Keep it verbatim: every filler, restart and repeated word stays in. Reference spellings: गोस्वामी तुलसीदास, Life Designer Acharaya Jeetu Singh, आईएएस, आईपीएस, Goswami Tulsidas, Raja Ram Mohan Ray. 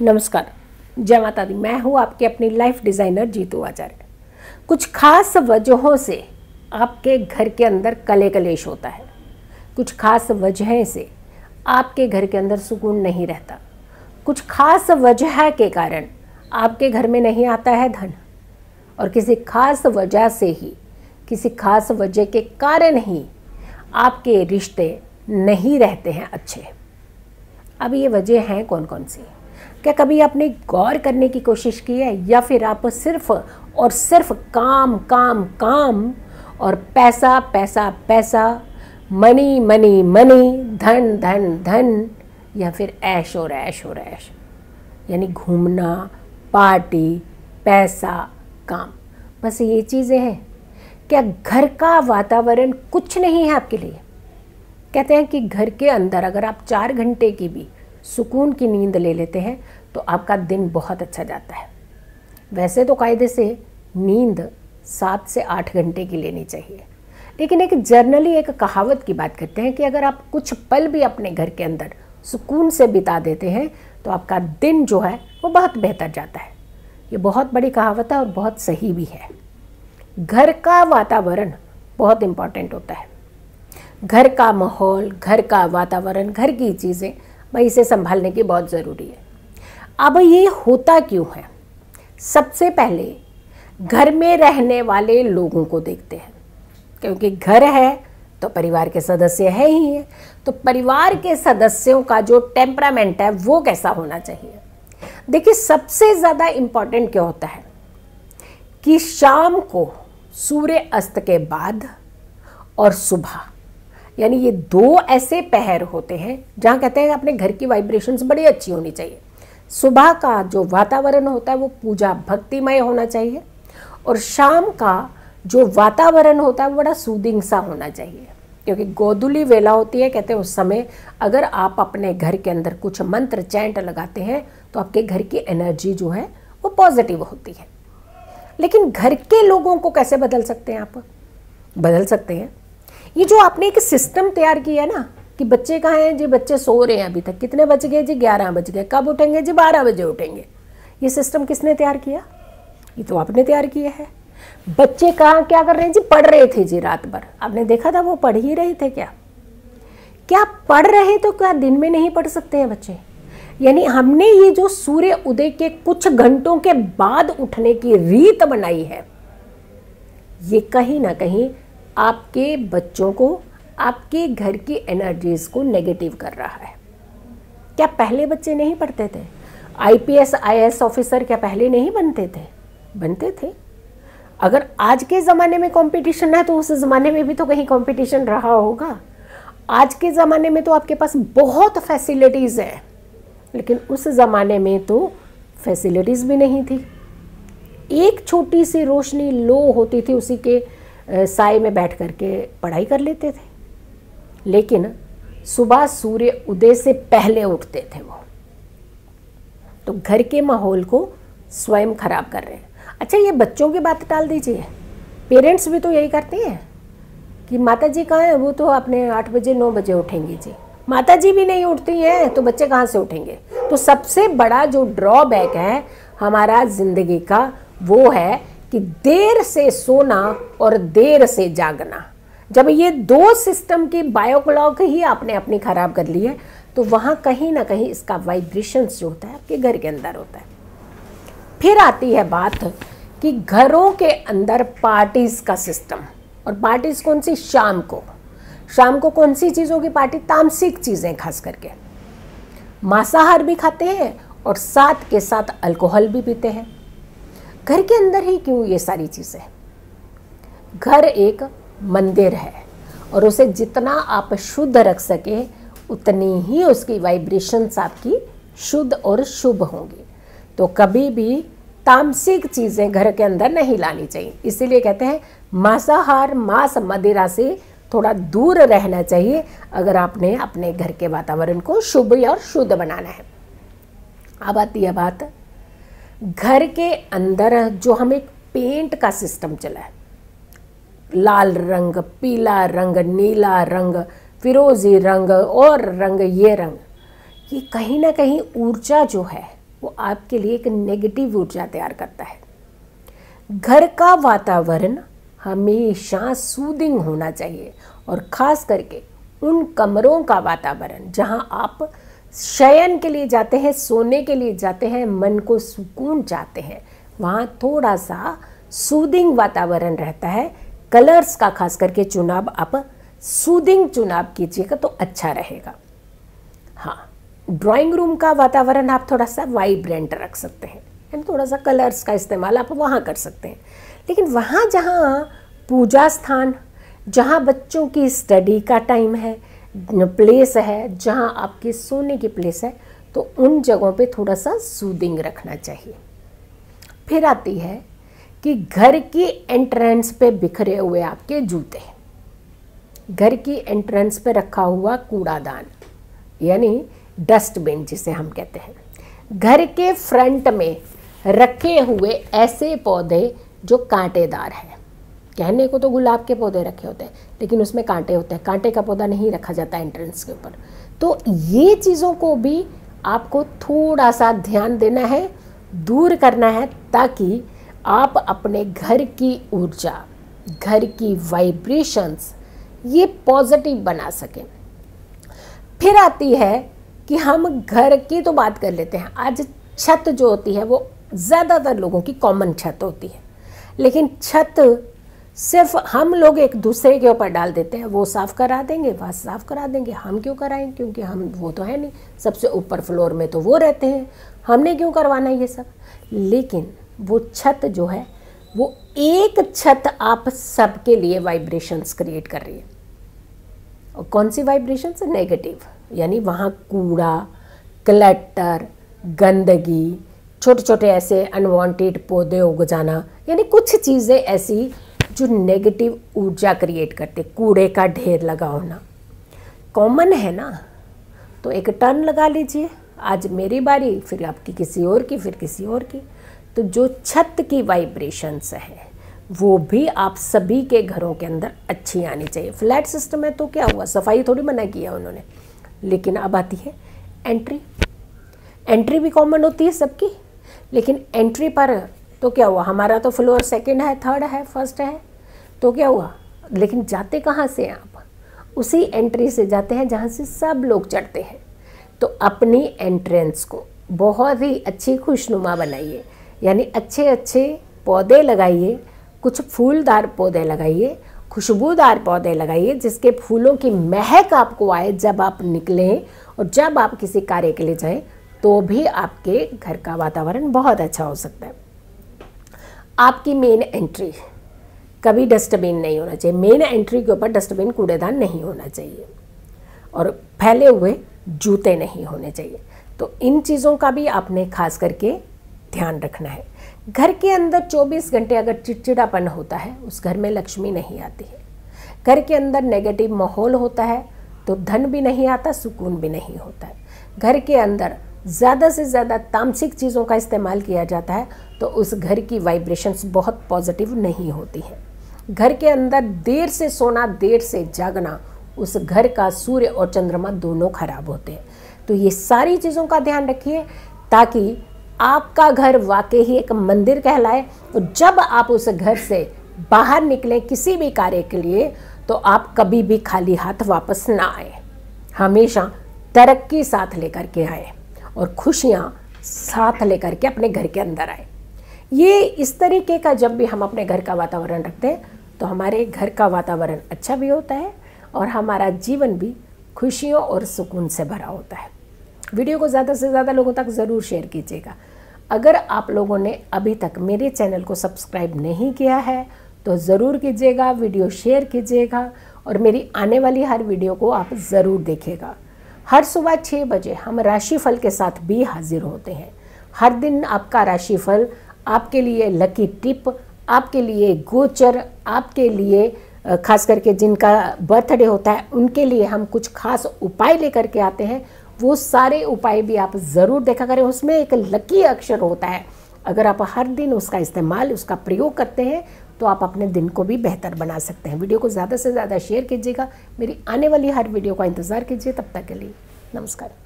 नमस्कार, जय माता दी। मैं हूँ आपके अपनी लाइफ डिज़ाइनर जीतू आचार्य। कुछ खास वजहों से आपके घर के अंदर कले कलेश होता है, कुछ खास वजह से आपके घर के अंदर सुकून नहीं रहता, कुछ खास वजह के कारण आपके घर में नहीं आता है धन, और किसी खास वजह से ही, किसी खास वजह के कारण ही आपके रिश्ते नहीं रहते हैं अच्छे। अब ये वजह हैं कौन कौन सी? क्या कभी आपने गौर करने की कोशिश की है, या फिर आप सिर्फ और सिर्फ काम काम काम और पैसा पैसा पैसा, मनी मनी मनी, धन धन धन, या फिर ऐश और ऐश और ऐश, यानी घूमना, पार्टी, पैसा, काम, बस ये चीज़ें हैं। क्या घर का वातावरण कुछ नहीं है आपके लिए? कहते हैं कि घर के अंदर अगर आप चार घंटे की भी सुकून की नींद ले लेते हैं तो आपका दिन बहुत अच्छा जाता है। वैसे तो कायदे से नींद सात से आठ घंटे की लेनी चाहिए, लेकिन एक जर्नली एक कहावत की बात करते हैं कि अगर आप कुछ पल भी अपने घर के अंदर सुकून से बिता देते हैं तो आपका दिन जो है वो बहुत बेहतर जाता है। ये बहुत बड़ी कहावत है और बहुत सही भी है। घर का वातावरण बहुत इम्पॉर्टेंट होता है। घर का माहौल, घर का वातावरण, घर की चीज़ें, भाई इसे संभालने की बहुत ज़रूरी है। अब ये होता क्यों है? सबसे पहले घर में रहने वाले लोगों को देखते हैं, क्योंकि घर है तो परिवार के सदस्य है ही है, तो परिवार के सदस्यों का जो टेम्परामेंट है वो कैसा होना चाहिए। देखिए, सबसे ज़्यादा इम्पॉर्टेंट क्या होता है कि शाम को सूर्य अस्त के बाद और सुबह, यानी ये दो ऐसे पहर होते हैं जहाँ कहते हैं अपने घर की वाइब्रेशंस बड़ी अच्छी होनी चाहिए। सुबह का जो वातावरण होता है वो पूजा भक्तिमय होना चाहिए, और शाम का जो वातावरण होता है वो बड़ा सूदिंग सा होना चाहिए, क्योंकि गोधूली वेला होती है। कहते हैं उस समय अगर आप अपने घर के अंदर कुछ मंत्र चैंट लगाते हैं तो आपके घर की एनर्जी जो है वो पॉजिटिव होती है। लेकिन घर के लोगों को कैसे बदल सकते हैं आप? बदल सकते हैं। ये जो आपने एक सिस्टम तैयार किया है ना कि बच्चे कहाँ हैं जी, बच्चे सो रहे हैं, अभी तक कितने बज गए जी, ग्यारह बज गए, कब उठेंगे जी, बारह बजे उठेंगे। ये सिस्टम किसने तैयार किया? ये तो आपने तैयार किया है। बच्चे कहाँ क्या कर रहे हैं जी, पढ़ रहे थे जी रात भर, आपने देखा था वो पढ़ ही रहे थे। क्या क्या पढ़ रहे, तो क्या दिन में नहीं पढ़ सकते हैं बच्चे? यानी हमने ये जो सूर्य उदय के कुछ घंटों के बाद उठने की रीत बनाई है, ये कहीं ना कहीं आपके बच्चों को, आपके घर की एनर्जीज़ को नेगेटिव कर रहा है। क्या पहले बच्चे नहीं पढ़ते थे? आईपीएस, आईएएस ऑफिसर क्या पहले नहीं बनते थे? बनते थे। अगर आज के ज़माने में कंपटीशन है तो उस ज़माने में भी तो कहीं कंपटीशन रहा होगा। आज के ज़माने में तो आपके पास बहुत फैसिलिटीज़ हैं, लेकिन उस ज़माने में तो फैसिलिटीज़ भी नहीं थी। एक छोटी सी रोशनी लो होती थी, उसी के साय में बैठ करके पढ़ाई कर लेते थे, लेकिन सुबह सूर्य उदय से पहले उठते थे वो, तो घर के माहौल को स्वयं खराब कर रहे हैं। अच्छा, ये बच्चों की बात टाल दीजिए, पेरेंट्स भी तो यही करते हैं कि माता जी कहाँ हैं, वो तो अपने आठ बजे नौ बजे उठेंगी जी। माता जी भी नहीं उठती हैं तो बच्चे कहाँ से उठेंगे? तो सबसे बड़ा जो ड्रॉबैक है हमारा ज़िंदगी का वो है कि देर से सोना और देर से जागना। जब ये दो सिस्टम की बायो क्लॉक ही आपने अपनी ख़राब कर ली है तो वहाँ कहीं ना कहीं इसका वाइब्रेशंस जो होता है आपके घर के अंदर होता है। फिर आती है बात कि घरों के अंदर पार्टीज़ का सिस्टम, और पार्टीज़ कौन सी? शाम को। शाम को कौन सी चीज़ों की पार्टी? तामसिक चीज़ें, खास करके मांसाहार भी खाते हैं और साथ के साथ अल्कोहल भी पीते हैं। घर के अंदर ही क्यों ये सारी चीज़ें? घर एक मंदिर है, और उसे जितना आप शुद्ध रख सके उतनी ही उसकी वाइब्रेशंस आपकी शुद्ध और शुभ होंगी। तो कभी भी तामसिक चीज़ें घर के अंदर नहीं लानी चाहिए। इसीलिए कहते हैं मांसाहार, मांस मदिरा से थोड़ा दूर रहना चाहिए अगर आपने अपने घर के वातावरण को शुभ और शुद्ध बनाना है। अब आती है बात घर के अंदर जो हम एक पेंट का सिस्टम चला है, लाल रंग, पीला रंग, नीला रंग, फिरोजी रंग और रंग, ये रंग, ये कहीं ना कहीं ऊर्जा जो है वो आपके लिए एक नेगेटिव ऊर्जा तैयार करता है। घर का वातावरण हमेशा सूदिंग होना चाहिए और ख़ास करके उन कमरों का वातावरण जहां आप शयन के लिए जाते हैं, सोने के लिए जाते हैं, मन को सुकून चाहते हैं, वहां थोड़ा सा सूदिंग वातावरण रहता है। कलर्स का खास करके चुनाव आप सूदिंग चुनाव कीजिएगा तो अच्छा रहेगा। हाँ, ड्राइंग रूम का वातावरण आप थोड़ा सा वाइब्रेंट रख सकते हैं, यानी थोड़ा सा कलर्स का इस्तेमाल आप वहाँ कर सकते हैं। लेकिन वहाँ जहाँ पूजा स्थान, जहाँ बच्चों की स्टडी का टाइम है, प्लेस है, जहाँ आपके सोने की प्लेस है, तो उन जगहों पे थोड़ा सा सूदिंग रखना चाहिए। फिर आती है कि घर की एंट्रेंस पे बिखरे हुए आपके जूते, घर की एंट्रेंस पे रखा हुआ कूड़ादान यानी डस्टबिन जिसे हम कहते हैं, घर के फ्रंट में रखे हुए ऐसे पौधे जो कांटेदार है। कहने को तो गुलाब के पौधे रखे होते हैं लेकिन उसमें कांटे होते हैं, कांटे का पौधा नहीं रखा जाता एंट्रेंस के ऊपर। तो ये चीज़ों को भी आपको थोड़ा सा ध्यान देना है, दूर करना है, ताकि आप अपने घर की ऊर्जा, घर की वाइब्रेशंस ये पॉजिटिव बना सकें। फिर आती है कि हम घर की तो बात कर लेते हैं। आज छत जो होती है वो ज़्यादातर लोगों की कॉमन छत होती है, लेकिन छत सिर्फ हम लोग एक दूसरे के ऊपर डाल देते हैं। वो साफ़ करा देंगे, वह साफ़ करा देंगे, हम क्यों कराएं, क्योंकि हम वो तो है नहीं, सबसे ऊपर फ्लोर में तो वो रहते हैं, हमने क्यों करवाना ये सब। लेकिन वो छत जो है वो एक छत आप सबके लिए वाइब्रेशंस क्रिएट कर रही है। और कौन सी वाइब्रेशंस? नेगेटिव, यानी वहाँ कूड़ा, क्लटर, गंदगी, छोटे छोटे ऐसे अनवांटेड पौधे उग जाना, यानी कुछ चीज़ें ऐसी जो नेगेटिव ऊर्जा क्रिएट करते। कूड़े का ढेर लगा होना कॉमन है ना, तो एक टर्न लगा लीजिए, आज मेरी बारी, फिर आपकी किसी और की, फिर किसी और की। तो जो छत की वाइब्रेशंस है वो भी आप सभी के घरों के अंदर अच्छी आनी चाहिए। फ्लैट सिस्टम है तो क्या हुआ, सफाई थोड़ी मना किया उन्होंने। लेकिन अब आती है एंट्री। एंट्री भी कॉमन होती है सबकी, लेकिन एंट्री पर तो क्या हुआ, हमारा तो फ्लोर सेकंड है, थर्ड है, फर्स्ट है, तो क्या हुआ, लेकिन जाते कहाँ से आप? उसी एंट्री से जाते हैं जहाँ से सब लोग चढ़ते हैं। तो अपनी एंट्रेंस को बहुत ही अच्छी खुशनुमा बनाइए, यानी अच्छे अच्छे पौधे लगाइए, कुछ फूलदार पौधे लगाइए, खुशबूदार पौधे लगाइए, जिसके फूलों की महक आपको आए जब आप निकलें और जब आप किसी कार्य के लिए जाएं, तो भी आपके घर का वातावरण बहुत अच्छा हो सकता है। आपकी मेन एंट्री, कभी डस्टबिन नहीं होना चाहिए, मेन एंट्री के ऊपर डस्टबिन, कूड़ेदान नहीं होना चाहिए, और फैले हुए जूते नहीं होने चाहिए। तो इन चीज़ों का भी आपने खास करके ध्यान रखना है। घर के अंदर चौबीस घंटे अगर चिड़चिड़ापन होता है, उस घर में लक्ष्मी नहीं आती है। घर के अंदर नेगेटिव माहौल होता है तो धन भी नहीं आता, सुकून भी नहीं होता है। घर के अंदर ज़्यादा से ज़्यादा तामसिक चीज़ों का इस्तेमाल किया जाता है तो उस घर की वाइब्रेशंस बहुत पॉजिटिव नहीं होती है। घर के अंदर देर से सोना, देर से जागना, उस घर का सूर्य और चंद्रमा दोनों खराब होते हैं। तो ये सारी चीज़ों का ध्यान रखिए ताकि आपका घर वाकई ही एक मंदिर कहलाए। तो जब आप उस घर से बाहर निकलें किसी भी कार्य के लिए, तो आप कभी भी खाली हाथ वापस ना आए, हमेशा तरक्की साथ लेकर के आए और खुशियाँ साथ लेकर के अपने घर के अंदर आए। ये इस तरीके का जब भी हम अपने घर का वातावरण रखते हैं तो हमारे घर का वातावरण अच्छा भी होता है और हमारा जीवन भी खुशियों और सुकून से भरा होता है। वीडियो को ज़्यादा से ज़्यादा लोगों तक ज़रूर शेयर कीजिएगा। अगर आप लोगों ने अभी तक मेरे चैनल को सब्सक्राइब नहीं किया है तो ज़रूर कीजिएगा, वीडियो शेयर कीजिएगा और मेरी आने वाली हर वीडियो को आप ज़रूर देखिएगा। हर सुबह छः बजे हम राशिफल के साथ भी हाजिर होते हैं। हर दिन आपका राशिफल, आपके लिए लकी टिप, आपके लिए गोचर, आपके लिए खास करके जिनका बर्थडे होता है उनके लिए हम कुछ खास उपाय लेकर के आते हैं। वो सारे उपाय भी आप ज़रूर देखा करें। उसमें एक लकी अक्षर होता है, अगर आप हर दिन उसका इस्तेमाल, उसका प्रयोग करते हैं तो आप अपने दिन को भी बेहतर बना सकते हैं। वीडियो को ज़्यादा से ज़्यादा शेयर कीजिएगा। मेरी आने वाली हर वीडियो का इंतज़ार कीजिए। तब तक के लिए नमस्कार।